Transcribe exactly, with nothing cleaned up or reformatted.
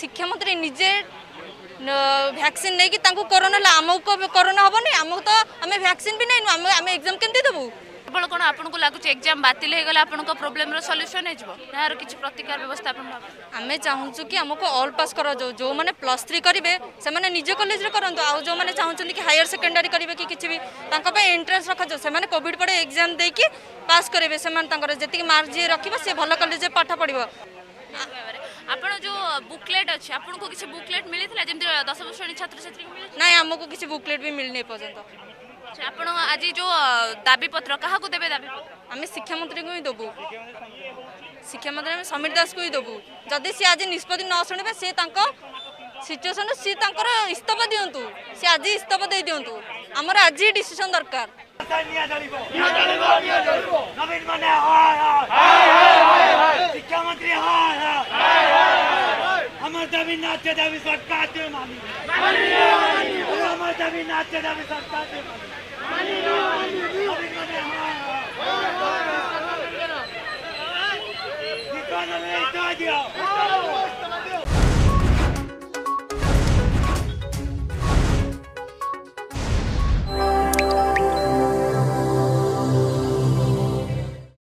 शिक्षामंत्री निजे वैक्सीन नहीं कि कोरोना आम कोरोना हेनी आम तो आम वैक्सीन भी नहीं एग्जाम केमती देवु केवल कौन आपको लगुच एग्जाम बातिल होगा आपन प्रोब्लेम सल्यूशन हो कि प्रतिकार व्यवस्था आम चाहूँ कि आमको ऑल पास कर जो मैंने प्लस थ्री करेंगे से निजे कलेज करूँ आ जो मैंने चाहते कि हायर सेकेंडरी करेंगे कि किसी भी एंट्रेंस रखा से कोविड पर एग्जाम देकी पास करेंगे से मार्क जी रख भल कलेज पाठ पढ़व आपन जो बुकलेट अच्छे आपन को किसी बुकलेट मिली थी जमी दस वर्ष छात्र छात्री ना आमको किसी बुकलेट भी मिलने पर्यंत अच्छा आपन आज जो दाबी पत्र क्या देवे दाबी आम शिक्षामंत्री को ही देवु शिक्षामंत्री आम समीर दास को ही देवु जदि सी आज निष्पत्ति न शुणे सी सिचुएसन सी इस्तीफा दिंतु सी आज इस्तीफा दे दिंतु आमर आज डिसीजन दरकार सरकार